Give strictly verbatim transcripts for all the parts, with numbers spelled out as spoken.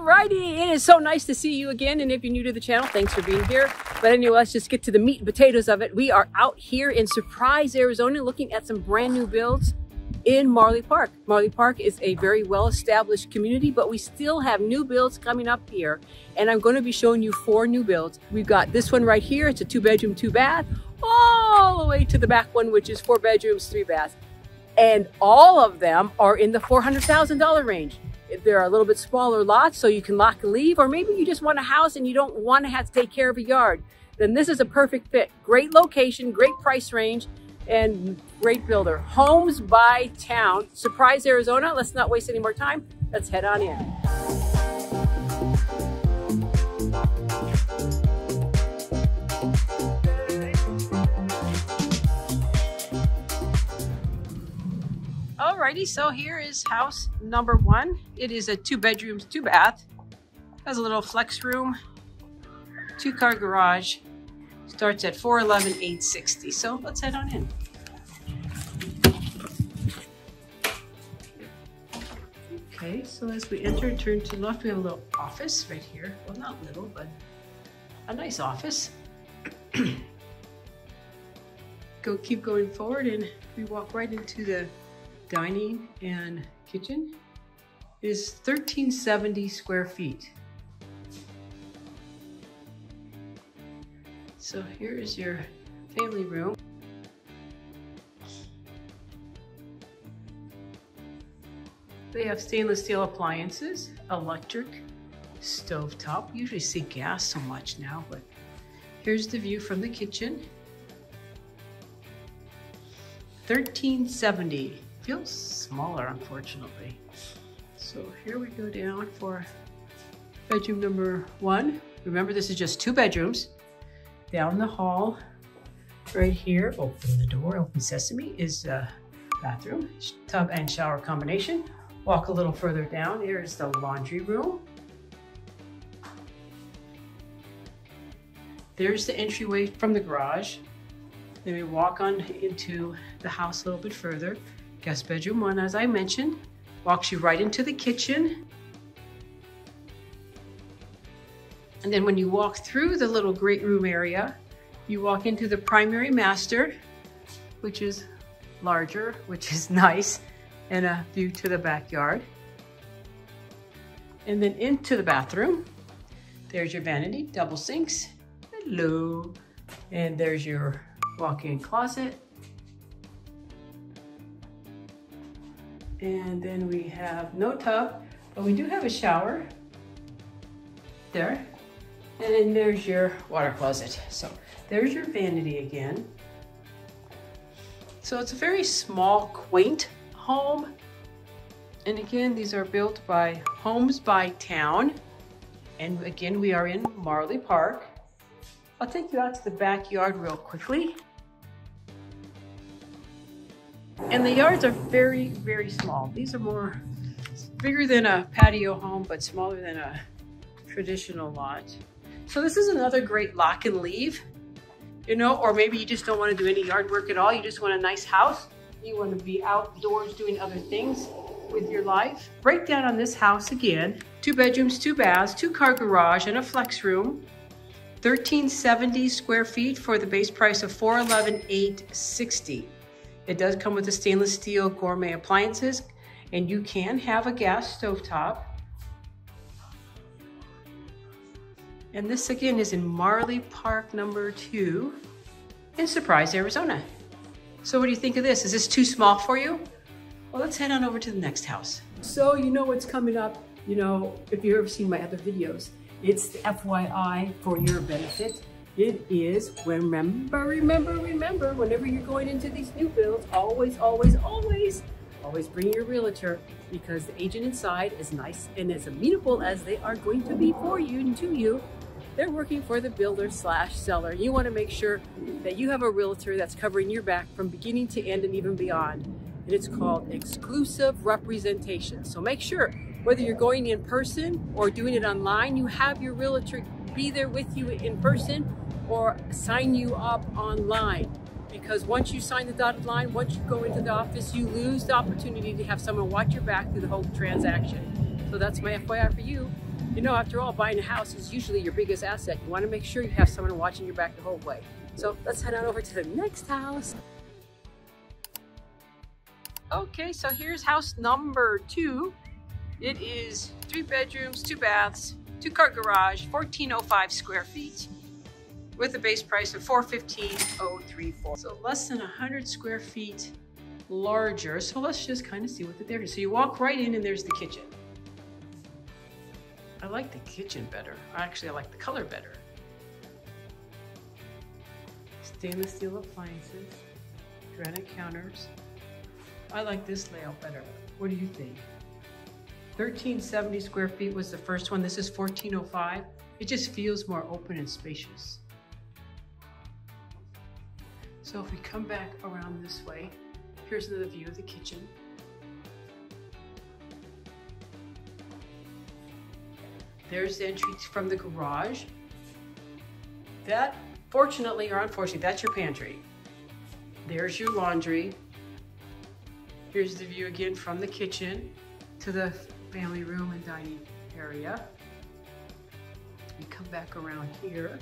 Alrighty, it is so nice to see you again, and if you're new to the channel, thanks for being here. But anyway, let's just get to the meat and potatoes of it. We are out here in Surprise, Arizona, looking at some brand new builds in Marley Park. Marley Park is a very well-established community, but we still have new builds coming up here, and I'm going to be showing you four new builds. We've got this one right here. It's a two-bedroom, two-bath, all the way to the back one, which is four bedrooms, three baths, and all of them are in the four hundred thousand dollar range. They're a little bit smaller lots, so you can lock and leave, or maybe you just want a house and you don't want to have to take care of a yard. Then this is a perfect fit. Great location, great price range, and great builder. Homes by Towne, Surprise, Arizona. Let's not waste any more time. Let's head on in. Alrighty, so here is house number one. It is a two bedrooms, two bath. Has a little flex room, two car garage. Starts at four eleven eight sixty. So let's head on in. Okay, so as we enter, turn to the left, we have a little office right here. Well, not little, but a nice office. Go keep going forward, and we walk right into the dining and kitchen. It is thirteen seventy square feet. So here is your family room. They have stainless steel appliances, electric stovetop. Usually see gas so much now, but here's the view from the kitchen. thirteen seventy. Feels smaller, unfortunately. So here we go down for bedroom number one. Remember, this is just two bedrooms. Down the hall, right here, open the door, open sesame, is a bathroom, tub and shower combination. Walk a little further down, here is the laundry room. There's the entryway from the garage. Then we walk on into the house a little bit further. Guest bedroom one, as I mentioned, walks you right into the kitchen. And then when you walk through the little great room area, you walk into the primary master, which is larger, which is nice, and a view to the backyard. And then into the bathroom, there's your vanity, double sinks, hello. And there's your walk-in closet. And then we have no tub, but we do have a shower there. And then there's your water closet. So there's your vanity again. So it's a very small, quaint home. And again, these are built by Homes by Towne. And again, we are in Marley Park. I'll take you out to the backyard real quickly. And the yards are very, very small. These are more bigger than a patio home, but smaller than a traditional lot. So this is another great lock and leave, you know, or maybe you just don't want to do any yard work at all. You just want a nice house. You want to be outdoors doing other things with your life. Breakdown on this house again, two bedrooms, two baths, two car garage, and a flex room. thirteen seventy square feet for the base price of four eleven eight sixty. It does come with the stainless steel gourmet appliances, and you can have a gas stovetop. And this again is in Marley Park number two in Surprise, Arizona. So what do you think of this? Is this too small for you? Well, let's head on over to the next house. So you know what's coming up, you know, if you've ever seen my other videos, it's the F Y I for your benefit. It is, remember, remember, remember, whenever you're going into these new builds, always, always, always, always bring your realtor, because the agent inside is nice and as amenable as they are going to be for you and to you. They're working for the builder slash seller. You want to make sure that you have a realtor that's covering your back from beginning to end and even beyond. And it's called exclusive representation. So make sure, whether you're going in person or doing it online, you have your realtor be there with you in person or sign you up online, because once you sign the dotted line, once you go into the office, you lose the opportunity to have someone watch your back through the whole transaction. So that's my F Y I for you. You know, after all, buying a house is usually your biggest asset. You want to make sure you have someone watching your back the whole way. So let's head on over to the next house. Okay, so here's house number two. It is three bedrooms, two baths, two car garage, fourteen oh five square feet, with a base price of four hundred fifteen thousand dollars. So less than one hundred square feet larger. So let's just kind of see what the there is. So you walk right in and there's the kitchen. I like the kitchen better. Actually, I like the color better. Stainless steel appliances, granite counters. I like this layout better. What do you think? thirteen seventy square feet was the first one. This is fourteen oh five. It just feels more open and spacious. So if we come back around this way, here's another view of the kitchen. There's the entry from the garage. That, fortunately or unfortunately, that's your pantry. There's your laundry. Here's the view again from the kitchen to the family room and dining area. We come back around here.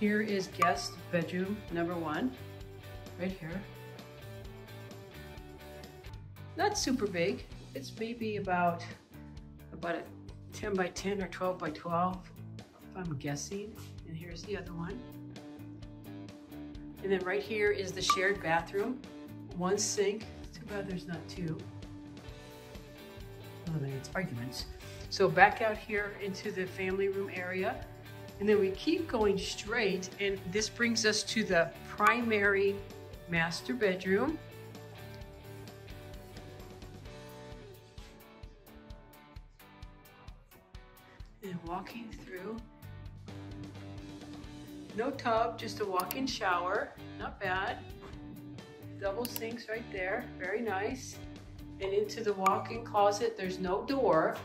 Here is guest bedroom number one, right here. Not super big. It's maybe about, about a ten by ten or twelve by twelve, if I'm guessing. And here's the other one. And then right here is the shared bathroom. One sink, too bad there's not two. Eliminates arguments. So back out here into the family room area. And then we keep going straight, and this brings us to the primary master bedroom. And walking through, no tub, just a walk-in shower, not bad. Double sinks right there, very nice. And into the walk-in closet, there's no door,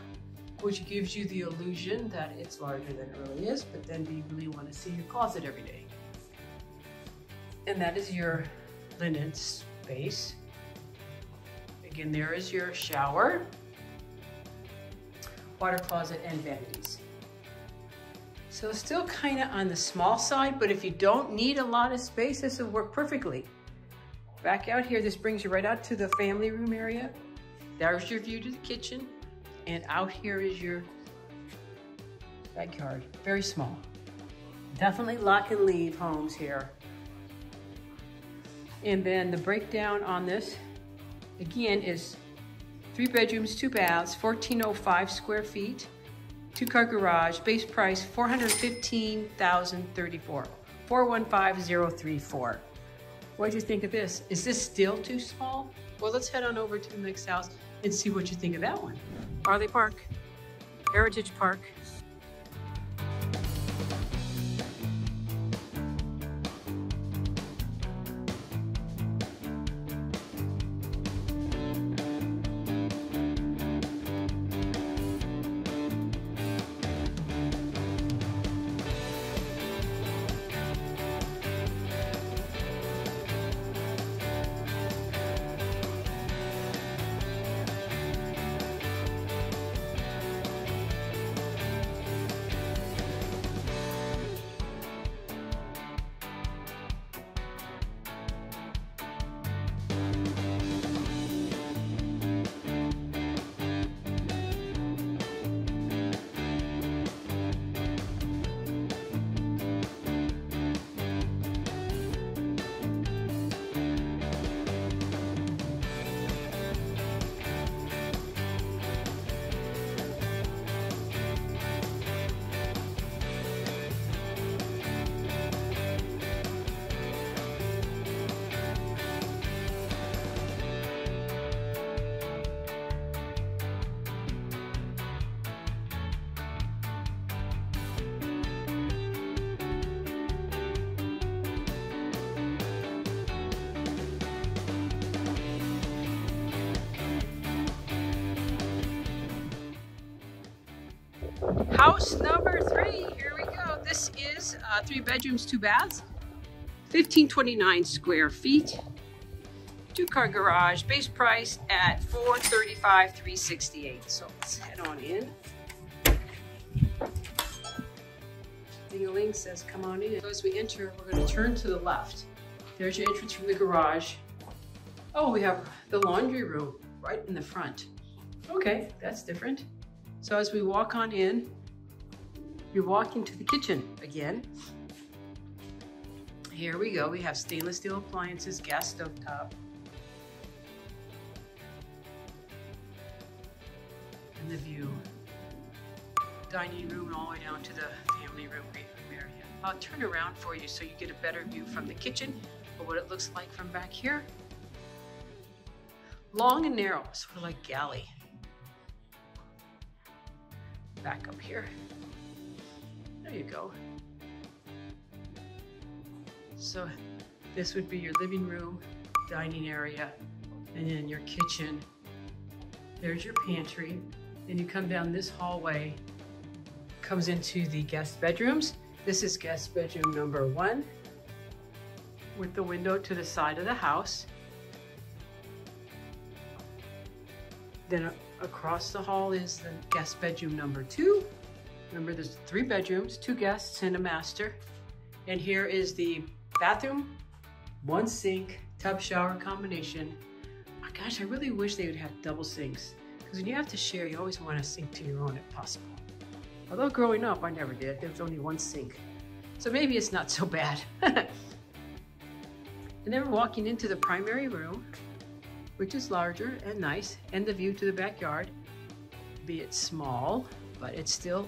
which gives you the illusion that it's larger than it really is, but then do you really want to see your closet every day? And that is your linen space. Again, there is your shower, water closet, and vanities. So still kind of on the small side, but if you don't need a lot of space, this will work perfectly. Back out here, this brings you right out to the family room area. There's your view to the kitchen. And out here is your backyard. Very small. Definitely lock and leave homes here. And then the breakdown on this, again, is three bedrooms, two baths, fourteen oh five square feet, two car garage, base price four hundred fifteen thousand thirty-four, four hundred fifteen thousand thirty-four. What'd you think of this? Is this still too small? Well, let's head on over to the next house and see what you think of that one. Marley Park, Heritage Park. House number three, here we go. This is uh, three bedrooms, two baths, fifteen twenty-nine square feet. two-car garage, base price at four hundred thirty-five thousand three hundred sixty-eight dollars. So let's head on in. Ding-a-ling says come on in. So as we enter, we're going to turn to the left. There's your entrance from the garage. Oh, we have the laundry room right in the front. Okay, that's different. So as we walk on in, you're walking to the kitchen again. Here we go. We have stainless steel appliances, gas stovetop. And the view. Dining room all the way down to the family room area. I'll turn around for you so you get a better view from the kitchen of what it looks like from back here. Long and narrow, sort of like galley. Back up here. There you go. So this would be your living room, dining area, and then your kitchen. There's your pantry. Then you come down this hallway, comes into the guest bedrooms. This is guest bedroom number one with the window to the side of the house. Then across the hall is the guest bedroom number two. Remember, there's three bedrooms, two guests and a master. And here is the bathroom, one sink, tub shower combination. Oh, gosh, I really wish they would have double sinks, because when you have to share, you always want to sink to your own if possible. Although growing up, I never did. There was only one sink. So maybe it's not so bad. And then we're walking into the primary room, which is larger and nice, and the view to the backyard, be it small, but it's still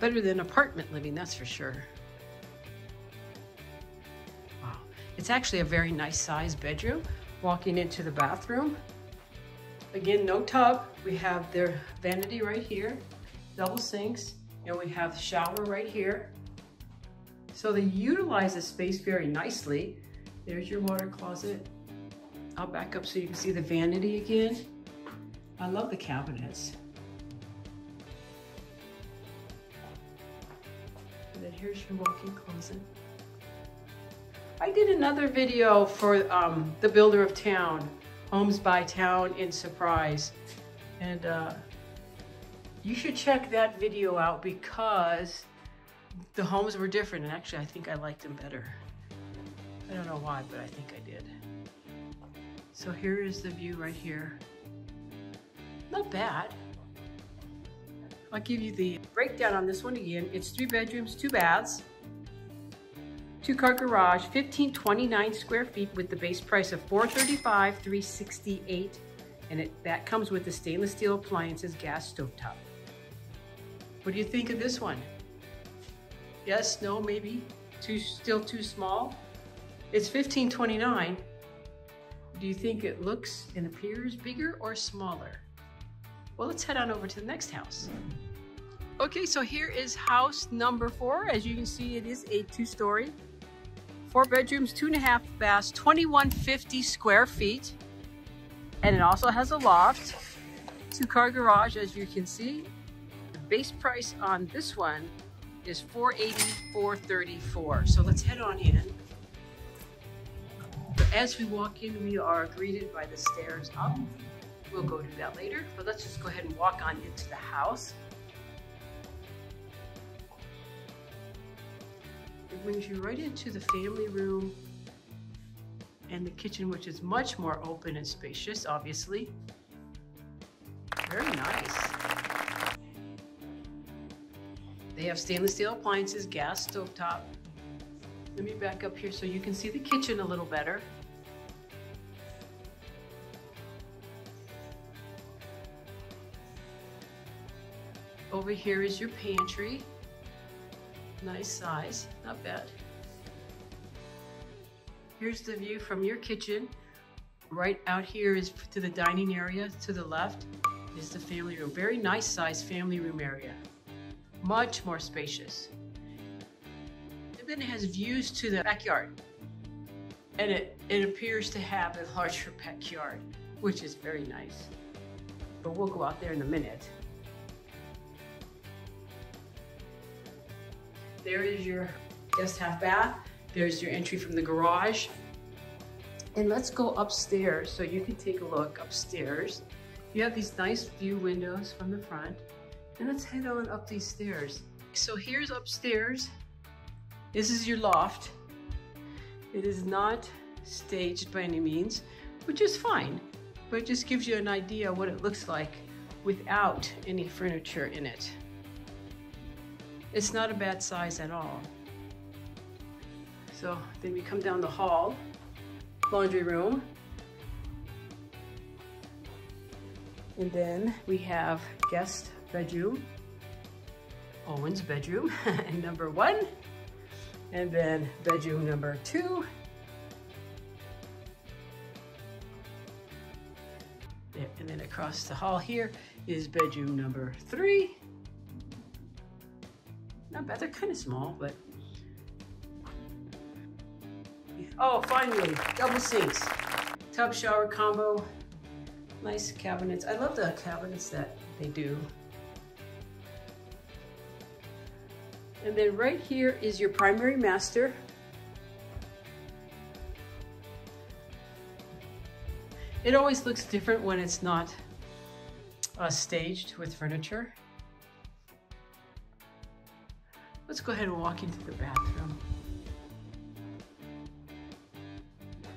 better than apartment living, that's for sure. Wow, it's actually a very nice sized bedroom. Walking into the bathroom, again, no tub. We have their vanity right here, double sinks, and we have the shower right here. So they utilize the space very nicely. There's your water closet. I'll back up so you can see the vanity again. I love the cabinets. And then here's your walk-in closet. I did another video for um, the builder of Towne, Homes by Towne in Surprise. And uh, you should check that video out because the homes were different. And actually, I think I liked them better. I don't know why, but I think I did. So here is the view right here. Not bad. I'll give you the breakdown on this one again. It's three bedrooms, two baths, two-car garage, fifteen twenty-nine square feet with the base price of four hundred thirty-five thousand three hundred sixty-eight dollars, and it, that comes with the stainless steel appliances, gas stovetop. What do you think of this one? Yes, no, maybe, too, still too small. It's fifteen twenty-nine. Do you think it looks and appears bigger or smaller? Well, let's head on over to the next house. Okay, so here is house number four. As you can see, it is a two-story, four bedrooms, two and a half baths, twenty-one fifty square feet. And it also has a loft, two-car garage, as you can see. The base price on this one is four hundred eighty thousand four hundred thirty-four dollars. So let's head on in. As we walk in, we are greeted by the stairs up. We'll go do that later, but let's just go ahead and walk on into the house. It brings you right into the family room and the kitchen, which is much more open and spacious, obviously. Very nice. They have stainless steel appliances, gas stovetop. Let me back up here so you can see the kitchen a little better. Over here is your pantry. Nice size, not bad. Here's the view from your kitchen. Right out here is to the dining area. To the left is the family room. Very nice size family room area. Much more spacious. And then it has views to the backyard. And it, it appears to have a larger backyard, which is very nice. But we'll go out there in a minute. There is your guest half bath. There's your entry from the garage. And let's go upstairs so you can take a look upstairs. You have these nice view windows from the front. And let's head on up these stairs. So here's upstairs. This is your loft. It is not staged by any means, which is fine, but it just gives you an idea what it looks like without any furniture in it. It's not a bad size at all. So then we come down the hall, laundry room, and then we have guest bedroom, Owen's bedroom, and number one, and then bedroom number two. And then across the hall here is bedroom number three. Not bad, they're kind of small, but. Oh, finally, double sinks. Tub shower combo, nice cabinets. I love the cabinets that they do. And then right here is your primary master. It always looks different when it's not uh, staged with furniture. Let's go ahead and walk into the bathroom.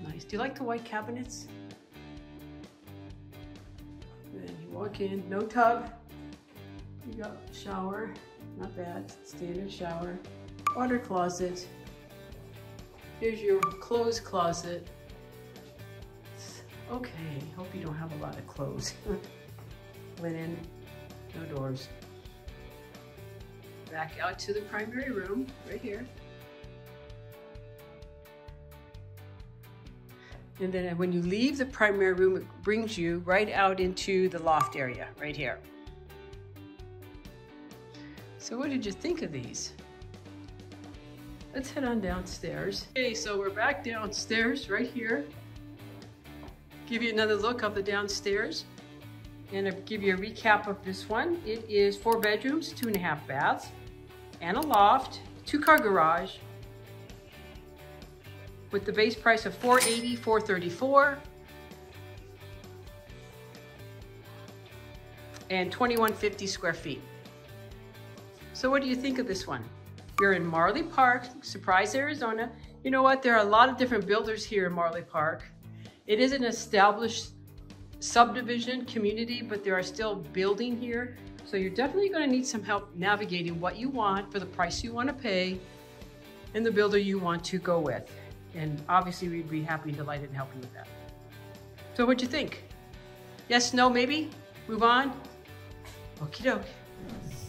Nice. Do you like the white cabinets? And then you walk in, no tub. You got shower, not bad, standard shower. Water closet. Here's your clothes closet. Okay, hope you don't have a lot of clothes. Linen, no doors. Back out to the primary room, right here. And then when you leave the primary room, it brings you right out into the loft area, right here. So what did you think of these? Let's head on downstairs. Okay, so we're back downstairs right here. Give you another look of the downstairs and I'll give you a recap of this one. It is four bedrooms, two and a half baths, and a loft, two-car garage with the base price of four eighty, four thirty-four, and twenty-one fifty square feet. So what do you think of this one? You're in Marley Park, Surprise, Arizona. You know what? There are a lot of different builders here in Marley Park. It is an established subdivision community, but there are still building here. So you're definitely going to need some help navigating what you want for the price you want to pay and the builder you want to go with. And obviously we'd be happy and delighted in helping with that. So what'd you think? Yes, no, maybe? Move on? Okie doke.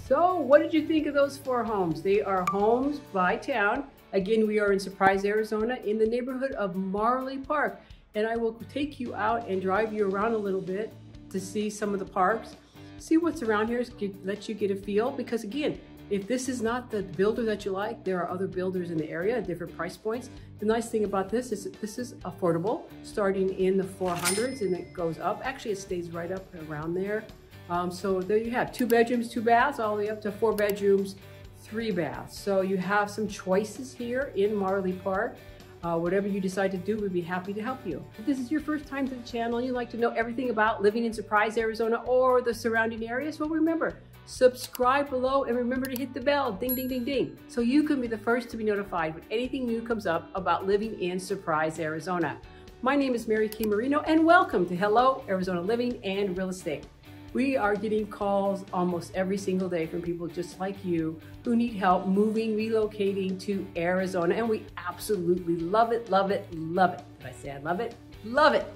So what did you think of those four homes? They are Homes by Towne. Again, we are in Surprise, Arizona, in the neighborhood of Marley Park. And I will take you out and drive you around a little bit to see some of the parks, see what's around here, get, let you get a feel. Because again, if this is not the builder that you like, there are other builders in the area at different price points. The nice thing about this is that this is affordable, starting in the four hundreds and it goes up. Actually, it stays right up around there. Um, so there you have two bedrooms, two baths, all the way up to four bedrooms, three baths. So you have some choices here in Marley Park. Uh, whatever you decide to do, we'd be happy to help you. If this is your first time to the channel, you'd like to know everything about living in Surprise, Arizona or the surrounding areas, well, remember, subscribe below and remember to hit the bell, ding, ding, ding, ding, so you can be the first to be notified when anything new comes up about living in Surprise, Arizona. My name is Mary Kay Marino and welcome to Hello Arizona Living and Real Estate. We are getting calls almost every single day from people just like you who need help moving, relocating to Arizona, and we absolutely love it, love it, love it. Did I say I love it? Love it.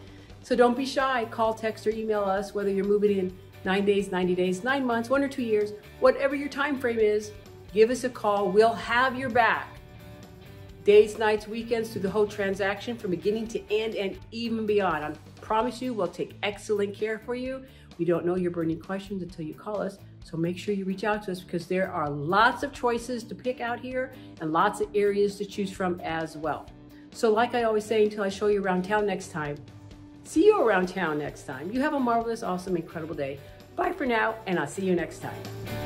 So don't be shy. Call, text, or email us, whether you're moving in nine days, ninety days, nine months, one or two years, whatever your time frame is, give us a call. We'll have your back. Days, nights, weekends, through the whole transaction from beginning to end and even beyond. I promise you we'll take excellent care for you. We don't know your burning questions until you call us, so make sure you reach out to us because there are lots of choices to pick out here and lots of areas to choose from as well. So like I always say, until I show you around town next time, see you around town next time. You have a marvelous, awesome, incredible day. Bye for now, and I'll see you next time.